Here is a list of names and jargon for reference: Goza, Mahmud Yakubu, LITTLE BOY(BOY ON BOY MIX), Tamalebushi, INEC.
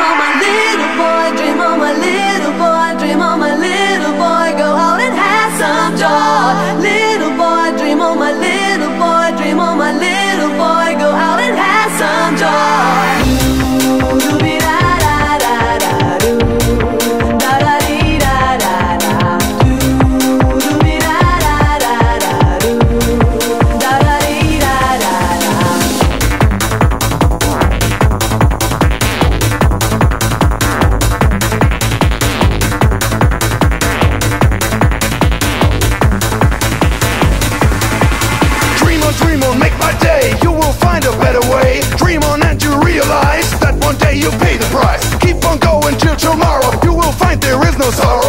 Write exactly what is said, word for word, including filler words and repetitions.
on, my little boy, dream on, my little boy, dream on, my little boy, go out and have some joy. Little boy, dream on, my little boy, dream on, my little boy, go out and have some joy. Sorry.